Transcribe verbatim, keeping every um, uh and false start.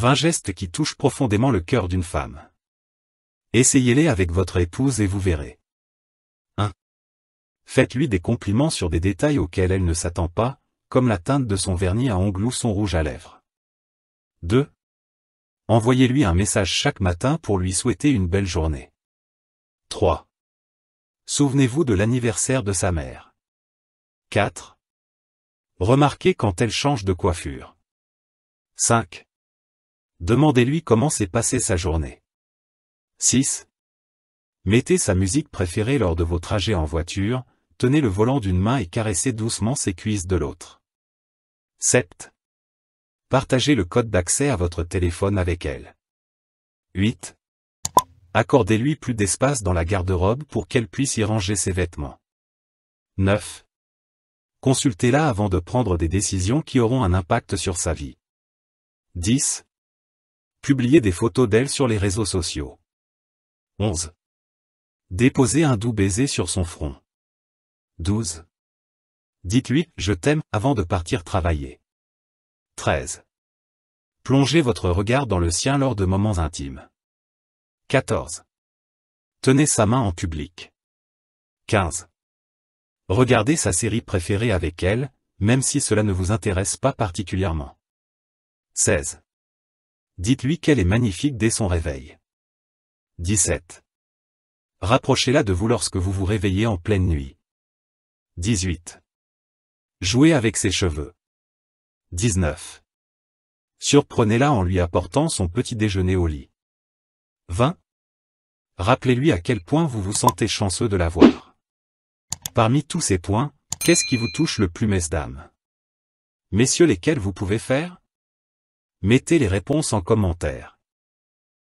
vingt gestes qui touchent profondément le cœur d'une femme. Essayez-les avec votre épouse et vous verrez. un Faites-lui des compliments sur des détails auxquels elle ne s'attend pas, comme la teinte de son vernis à ongles ou son rouge à lèvres. deux Envoyez-lui un message chaque matin pour lui souhaiter une belle journée. trois Souvenez-vous de l'anniversaire de sa mère. quatre Remarquez quand elle change de coiffure. cinq Demandez-lui comment s'est passée sa journée. six Mettez sa musique préférée lors de vos trajets en voiture, tenez le volant d'une main et caressez doucement ses cuisses de l'autre. sept Partagez le code d'accès à votre téléphone avec elle. huit Accordez-lui plus d'espace dans la garde-robe pour qu'elle puisse y ranger ses vêtements. neuf Consultez-la avant de prendre des décisions qui auront un impact sur sa vie. dix Publiez des photos d'elle sur les réseaux sociaux. onze Déposez un doux baiser sur son front. douze Dites-lui « Je t'aime » avant de partir travailler. treize Plongez votre regard dans le sien lors de moments intimes. quatorze Tenez sa main en public. quinze Regardez sa série préférée avec elle, même si cela ne vous intéresse pas particulièrement. seize Dites-lui qu'elle est magnifique dès son réveil. dix-sept Rapprochez-la de vous lorsque vous vous réveillez en pleine nuit. dix-huit Jouez avec ses cheveux. dix-neuf Surprenez-la en lui apportant son petit déjeuner au lit. vingt Rappelez-lui à quel point vous vous sentez chanceux de la voir. Parmi tous ces points, qu'est-ce qui vous touche le plus, mesdames? Messieurs, lesquels vous pouvez faire? Mettez les réponses en commentaire.